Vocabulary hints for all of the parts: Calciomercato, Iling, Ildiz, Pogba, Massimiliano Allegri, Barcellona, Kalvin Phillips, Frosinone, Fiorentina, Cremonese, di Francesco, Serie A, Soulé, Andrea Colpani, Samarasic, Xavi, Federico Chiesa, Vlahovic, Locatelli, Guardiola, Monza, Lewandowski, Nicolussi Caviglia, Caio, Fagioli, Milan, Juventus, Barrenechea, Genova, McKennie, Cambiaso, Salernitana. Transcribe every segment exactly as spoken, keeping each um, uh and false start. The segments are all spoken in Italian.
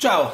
Ciao,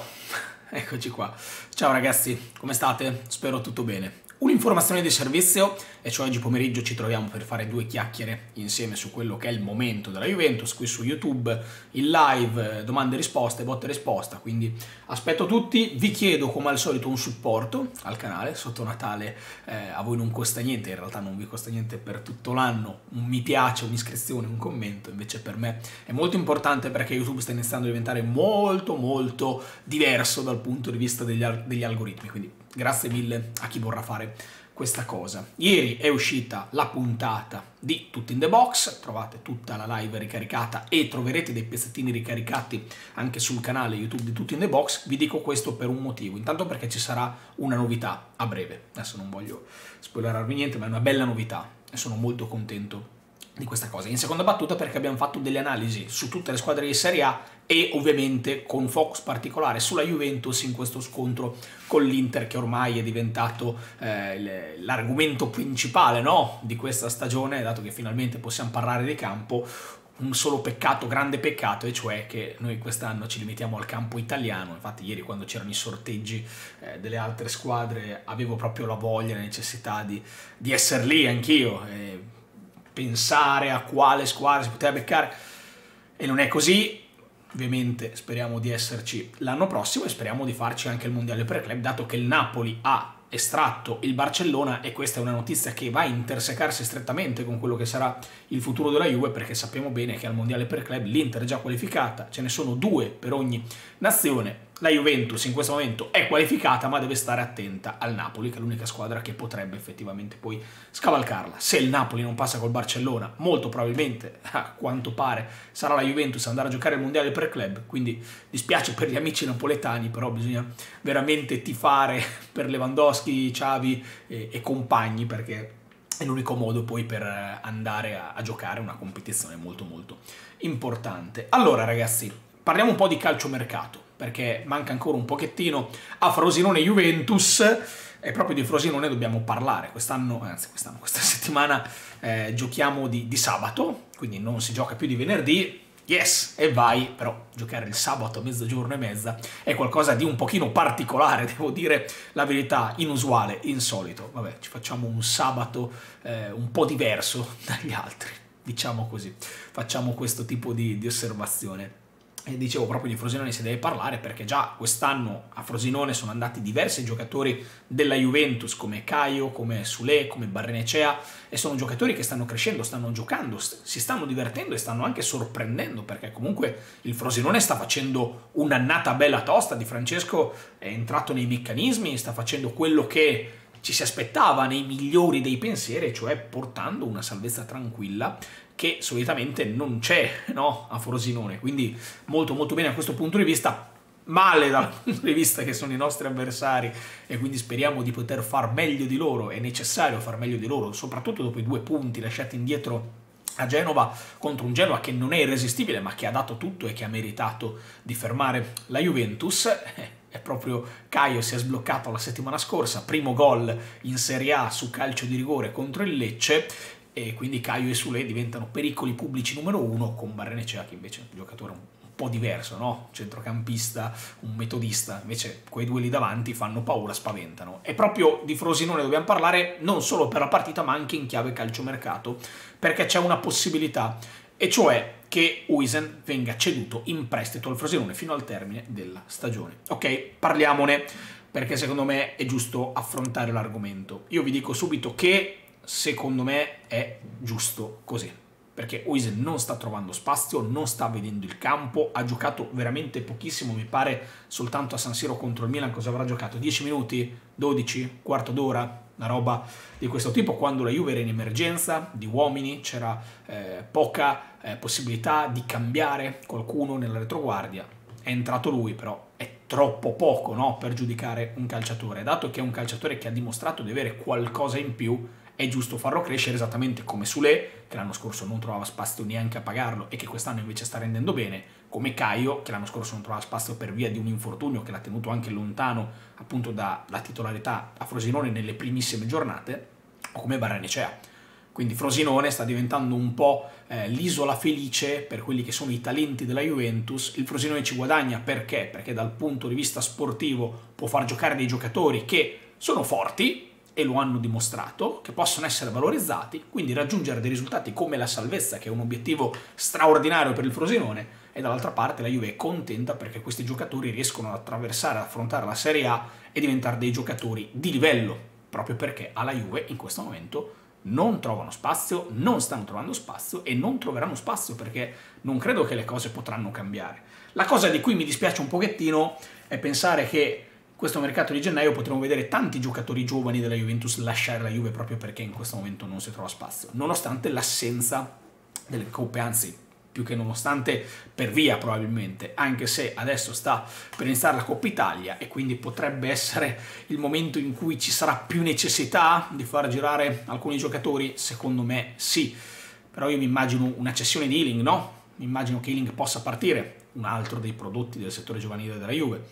eccoci qua. Ciao ragazzi, come state? Spero tutto bene. Un'informazione di servizio, e cioè oggi pomeriggio ci troviamo per fare due chiacchiere insieme su quello che è il momento della Juventus, qui su YouTube, in live, domande e risposte, botte e risposta, quindi aspetto tutti, vi chiedo come al solito un supporto al canale, sotto Natale eh, a voi non costa niente, in realtà non vi costa niente per tutto l'anno, un mi piace, un'iscrizione, un commento, invece per me è molto importante perché YouTube sta iniziando a diventare molto molto diverso dal punto di vista degli, degli algoritmi, quindi grazie mille a chi vorrà fare questa cosa. Ieri è uscita la puntata di Tutto in the Box, trovate tutta la live ricaricata e troverete dei pezzettini ricaricati anche sul canale YouTube di Tutto in the Box. Vi dico questo per un motivo, intanto perché ci sarà una novità a breve, adesso non voglio spoilerarvi niente, ma è una bella novità e sono molto contento di questa cosa. In seconda battuta perché abbiamo fatto delle analisi su tutte le squadre di Serie A e ovviamente con focus particolare sulla Juventus in questo scontro con l'Inter, che ormai è diventato eh, l'argomento principale, no, di questa stagione, dato che finalmente possiamo parlare di campo. Un solo peccato, grande peccato, e cioè che noi quest'anno ci limitiamo al campo italiano. Infatti ieri quando c'erano i sorteggi eh, delle altre squadre avevo proprio la voglia, la necessità di, di essere lì anch'io, eh, pensare a quale squadra si poteva beccare, e non è così. Ovviamente speriamo di esserci l'anno prossimo e speriamo di farci anche il mondiale per club, dato che il Napoli ha estratto il Barcellona, e questa è una notizia che va a intersecarsi strettamente con quello che sarà il futuro della Juve, perché sappiamo bene che al mondiale per club l'Inter è già qualificata, ce ne sono due per ogni nazione. La Juventus in questo momento è qualificata, ma deve stare attenta al Napoli, che è l'unica squadra che potrebbe effettivamente poi scavalcarla. Se il Napoli non passa col Barcellona, molto probabilmente, a quanto pare, sarà la Juventus a andare a giocare il mondiale per club, quindi dispiace per gli amici napoletani, però bisogna veramente tifare per Lewandowski, Xavi e, e compagni, perché è l'unico modo poi per andare a, a giocare una competizione molto molto importante. Allora ragazzi, parliamo un po' di calciomercato, perché manca ancora un pochettino a Frosinone Juventus, e proprio di Frosinone dobbiamo parlare. Quest'anno, anzi quest'anno, questa settimana eh, giochiamo di, di sabato, quindi non si gioca più di venerdì, yes, e vai, però giocare il sabato a mezzogiorno e mezza è qualcosa di un pochino particolare, devo dire la verità, inusuale, insolito. Vabbè, ci facciamo un sabato eh, un po' diverso dagli altri, diciamo così, facciamo questo tipo di, di osservazione. E dicevo, proprio di Frosinone si deve parlare, perché già quest'anno a Frosinone sono andati diversi giocatori della Juventus, come Caio, come Soulé, come Barrenechea, e sono giocatori che stanno crescendo, stanno giocando, si stanno divertendo e stanno anche sorprendendo, perché comunque il Frosinone sta facendo un'annata bella tosta. Di Francesco è entrato nei meccanismi, sta facendo quello che ci si aspettava, nei migliori dei pensieri, cioè portando una salvezza tranquilla che solitamente non c'è, no, a Frosinone, quindi molto molto bene a questo punto di vista, male dal punto di vista che sono i nostri avversari, e quindi speriamo di poter far meglio di loro. È necessario far meglio di loro, soprattutto dopo i due punti lasciati indietro a Genova, contro un Genova che non è irresistibile ma che ha dato tutto e che ha meritato di fermare la Juventus. È proprio Caio, si è sbloccato la settimana scorsa, primo gol in Serie A su calcio di rigore contro il Lecce, e quindi Caio e Soulé diventano pericoli pubblici numero uno, con Barrenechea che invece è un giocatore un po' diverso, no? Centrocampista, un metodista, invece quei due lì davanti fanno paura, spaventano. E proprio di Frosinone dobbiamo parlare, non solo per la partita ma anche in chiave calciomercato, perché c'è una possibilità, e cioè che Huijsen venga ceduto in prestito al Frosinone fino al termine della stagione. Ok, parliamone, perché secondo me è giusto affrontare l'argomento. Io vi dico subito che secondo me è giusto così, perché Huijsen non sta trovando spazio, non sta vedendo il campo, ha giocato veramente pochissimo, mi pare soltanto a San Siro contro il Milan cosa avrà giocato? dieci minuti? dodici? Quarto d'ora? Una roba di questo tipo, quando la Juve era in emergenza di uomini, c'era eh, poca eh, possibilità di cambiare qualcuno nella retroguardia. È entrato lui, però è troppo poco, no, per giudicare un calciatore, dato che è un calciatore che ha dimostrato di avere qualcosa in più. È giusto farlo crescere, esattamente come Soulé, che l'anno scorso non trovava spazio neanche a pagarlo e che quest'anno invece sta rendendo bene, come Caio, che l'anno scorso non trovava spazio per via di un infortunio che l'ha tenuto anche lontano appunto dalla titolarità a Frosinone nelle primissime giornate, o come Barrenechea, Quindi Frosinone sta diventando un po' eh, l'isola felice per quelli che sono i talenti della Juventus. Il Frosinone ci guadagna perché? Perché dal punto di vista sportivo può far giocare dei giocatori che sono forti e lo hanno dimostrato, che possono essere valorizzati, quindi raggiungere dei risultati come la salvezza, che è un obiettivo straordinario per il Frosinone, e dall'altra parte la Juve è contenta perché questi giocatori riescono ad attraversare, ad affrontare la Serie A e diventare dei giocatori di livello, proprio perché alla Juve in questo momento non trovano spazio, non stanno trovando spazio e non troveranno spazio, perché non credo che le cose potranno cambiare. La cosa di cui mi dispiace un pochettino è pensare che in questo mercato di gennaio potremo vedere tanti giocatori giovani della Juventus lasciare la Juve proprio perché in questo momento non si trova spazio, nonostante l'assenza delle coppe, anzi più che nonostante, per via probabilmente, anche se adesso sta per iniziare la Coppa Italia e quindi potrebbe essere il momento in cui ci sarà più necessità di far girare alcuni giocatori. Secondo me sì, però io mi immagino una cessione di Iling, no? Mi immagino che Iling possa partire, un altro dei prodotti del settore giovanile della Juve.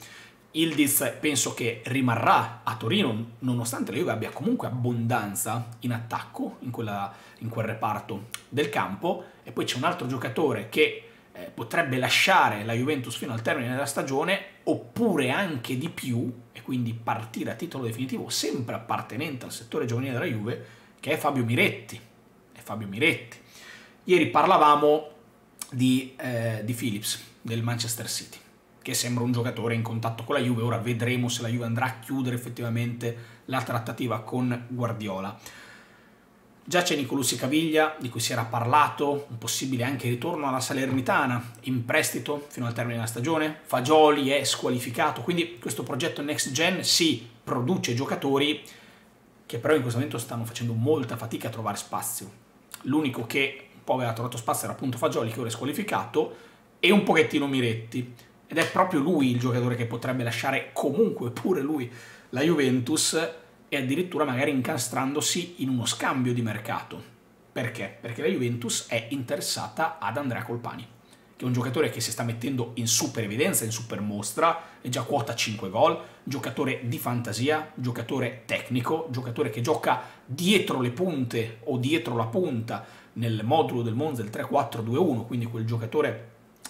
Ildiz penso che rimarrà a Torino, nonostante la Juve abbia comunque abbondanza in attacco, in, quella, in quel reparto del campo. E poi c'è un altro giocatore che eh, potrebbe lasciare la Juventus fino al termine della stagione, oppure anche di più, e quindi partire a titolo definitivo, sempre appartenente al settore giovanile della Juve, che è Fabio Miretti. È Fabio Miretti. Ieri parlavamo di, eh, di Phillips, del Manchester City, che sembra un giocatore in contatto con la Juve. Ora vedremo se la Juve andrà a chiudere effettivamente la trattativa con Guardiola. Già c'è Nicolussi Caviglia, di cui si era parlato, un possibile anche ritorno alla Salernitana, in prestito fino al termine della stagione. Fagioli è squalificato, quindi questo progetto Next Gen sì, produce giocatori che però in questo momento stanno facendo molta fatica a trovare spazio. L'unico che un po' aveva trovato spazio era appunto Fagioli, che ora è squalificato, e un pochettino Miretti. Ed è proprio lui il giocatore che potrebbe lasciare comunque, pure lui, la Juventus, e addirittura magari incastrandosi in uno scambio di mercato. Perché? Perché la Juventus è interessata ad Andrea Colpani, che è un giocatore che si sta mettendo in super evidenza, in super mostra, è già quota cinque gol, giocatore di fantasia, giocatore tecnico, giocatore che gioca dietro le punte o dietro la punta nel modulo del Monza, del tre quattro due uno, quindi quel giocatore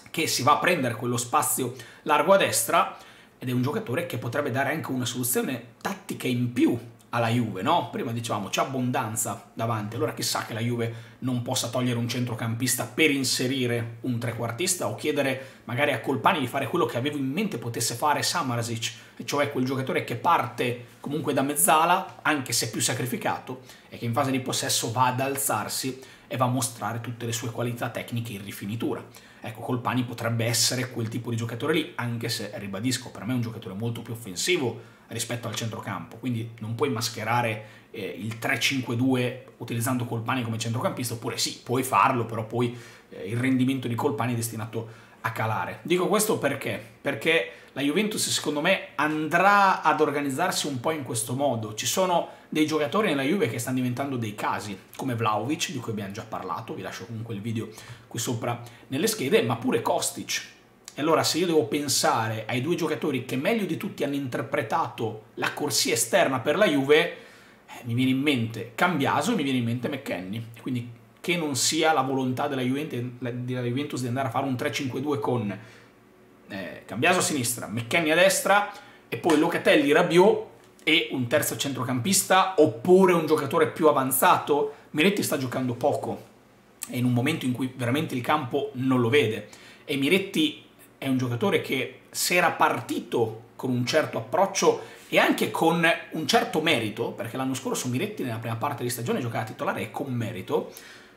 che si va a prendere quello spazio largo a destra, ed è un giocatore che potrebbe dare anche una soluzione tattica in più alla Juve, no? Prima dicevamo c'è abbondanza davanti, allora chissà che la Juve non possa togliere un centrocampista per inserire un trequartista, o chiedere magari a Colpani di fare quello che avevo in mente potesse fare Samarasic, cioè quel giocatore che parte comunque da mezzala, anche se più sacrificato, e che in fase di possesso va ad alzarsi e va a mostrare tutte le sue qualità tecniche in rifinitura. Ecco, Colpani potrebbe essere quel tipo di giocatore lì, anche se, ribadisco, per me è un giocatore molto più offensivo rispetto al centrocampo, quindi non puoi mascherare eh, il tre cinque due utilizzando Colpani come centrocampista, oppure sì, puoi farlo, però poi eh, il rendimento di Colpani è destinato a calare. Dico questo perché? Perché la Juventus, secondo me, andrà ad organizzarsi un po' in questo modo. Ci sono dei giocatori nella Juve che stanno diventando dei casi, come Vlahovic, di cui abbiamo già parlato, vi lascio comunque il video qui sopra nelle schede, ma pure Kostic. E allora, se io devo pensare ai due giocatori che meglio di tutti hanno interpretato la corsia esterna per la Juve, eh, mi viene in mente Cambiaso e mi viene in mente McKennie. Quindi che non sia la volontà della Juventus, della Juventus di andare a fare un tre cinque due con eh, Cambiaso a sinistra, McKennie a destra, e poi Locatelli, Rabiot e un terzo centrocampista, oppure un giocatore più avanzato. Miretti sta giocando poco, è in un momento in cui veramente il campo non lo vede, e Miretti è un giocatore che, se era partito con un certo approccio e anche con un certo merito, perché l'anno scorso Miretti nella prima parte di stagione giocava titolare e con merito,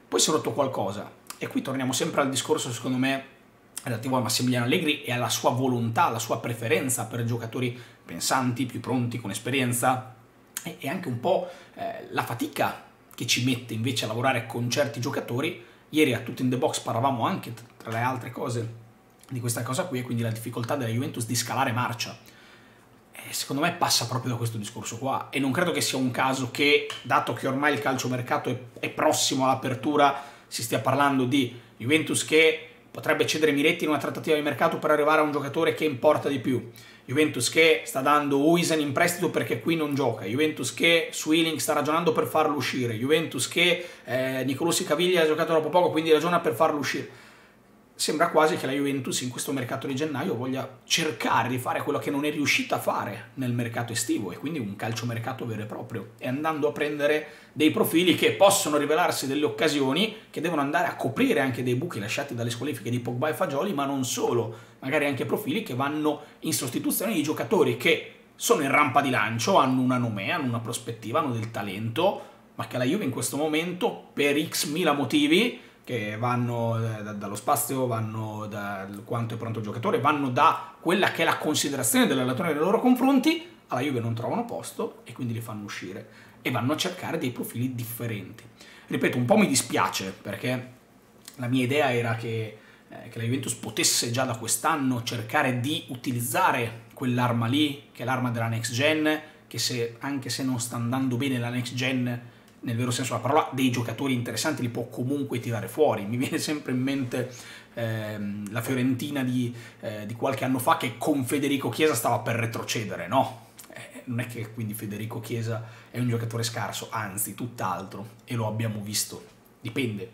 poi si è rotto qualcosa, e qui torniamo sempre al discorso, secondo me, relativo a Massimiliano Allegri e alla sua volontà, alla sua preferenza per giocatori pensanti, più pronti, con esperienza, e anche un po' la fatica che ci mette invece a lavorare con certi giocatori. Ieri a Tutto in the Box parlavamo anche, tra le altre cose, di questa cosa qui, e quindi la difficoltà della Juventus di scalare marcia. E secondo me passa proprio da questo discorso qua, e non credo che sia un caso che, dato che ormai il calciomercato è, è prossimo all'apertura, si stia parlando di Juventus che potrebbe cedere Miretti in una trattativa di mercato per arrivare a un giocatore che importa di più. Juventus che sta dando Huijsen in prestito perché qui non gioca, Juventus che su Iling sta ragionando per farlo uscire, Juventus che eh, Nicolussi Caviglia ha giocato troppo poco quindi ragiona per farlo uscire. Sembra quasi che la Juventus in questo mercato di gennaio voglia cercare di fare quello che non è riuscita a fare nel mercato estivo, e quindi un calciomercato vero e proprio, e andando a prendere dei profili che possono rivelarsi delle occasioni, che devono andare a coprire anche dei buchi lasciati dalle squalifiche di Pogba e Fagioli, ma non solo, magari anche profili che vanno in sostituzione di giocatori che sono in rampa di lancio, hanno una nomea, hanno una prospettiva, hanno del talento, ma che la Juve in questo momento per X mila motivi, che vanno da, dallo spazio, vanno da quanto è pronto il giocatore, vanno da quella che è la considerazione dell'allenatore nei loro confronti, alla Juve non trovano posto e quindi li fanno uscire e vanno a cercare dei profili differenti. Ripeto, un po' mi dispiace perché la mia idea era che, eh, che la Juventus potesse già da quest'anno cercare di utilizzare quell'arma lì, che è l'arma della next gen, che se, anche se non sta andando bene la next gen, nel vero senso della parola, dei giocatori interessanti li può comunque tirare fuori. Mi viene sempre in mente ehm, la Fiorentina di, eh, di qualche anno fa, che con Federico Chiesa stava per retrocedere, no? Eh, non è che quindi Federico Chiesa è un giocatore scarso, anzi tutt'altro, e lo abbiamo visto. Dipende,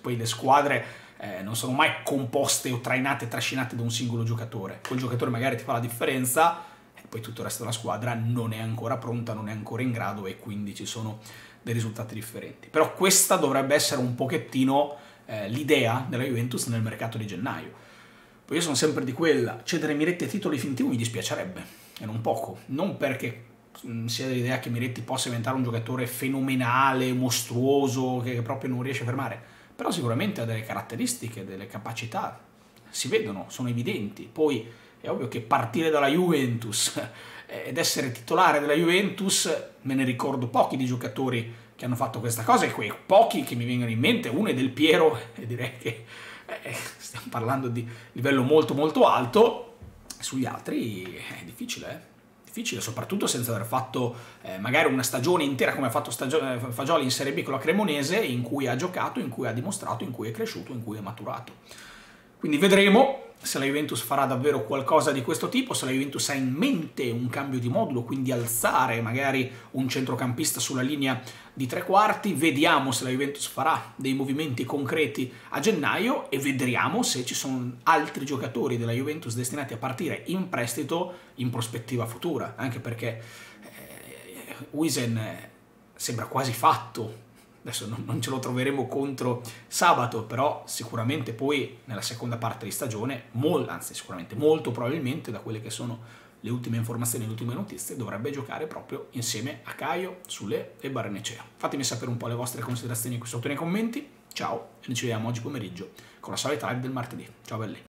poi le squadre eh, non sono mai composte o trainate, trascinate da un singolo giocatore. Quel giocatore magari ti fa la differenza, e poi tutto il resto della squadra non è ancora pronta, non è ancora in grado, e quindi ci sono dei risultati differenti. Però questa dovrebbe essere un pochettino eh, l'idea della Juventus nel mercato di gennaio. Poi io sono sempre di quella, cedere Miretti a titolo definitivo mi dispiacerebbe, e non poco, non perché mh, sia l'idea che Miretti possa diventare un giocatore fenomenale, mostruoso, che proprio non riesce a fermare, però sicuramente ha delle caratteristiche, delle capacità, si vedono, sono evidenti. Poi è ovvio che partire dalla Juventus ed essere titolare della Juventus, me ne ricordo pochi di giocatori che hanno fatto questa cosa, e quei pochi che mi vengono in mente, uno è Del Piero, e direi che eh, stiamo parlando di livello molto molto alto. Sugli altri è difficile, eh? difficile soprattutto senza aver fatto eh, magari una stagione intera come ha fatto Fagioli in Serie B con la Cremonese, in cui ha giocato, in cui ha dimostrato, in cui è cresciuto, in cui è maturato. Quindi vedremo se la Juventus farà davvero qualcosa di questo tipo, se la Juventus ha in mente un cambio di modulo, quindi alzare magari un centrocampista sulla linea di tre quarti. Vediamo se la Juventus farà dei movimenti concreti a gennaio, e vedremo se ci sono altri giocatori della Juventus destinati a partire in prestito in prospettiva futura, anche perché eh, Huijsen sembra quasi fatto. Adesso non ce lo troveremo contro sabato, però sicuramente poi nella seconda parte di stagione, mol, anzi sicuramente molto probabilmente, da quelle che sono le ultime informazioni, le ultime notizie, dovrebbe giocare proprio insieme a Caio, Soulé e Barrenechea. Fatemi sapere un po' le vostre considerazioni qui sotto nei commenti. Ciao, e noi ci vediamo oggi pomeriggio con la solita live del martedì. Ciao belli!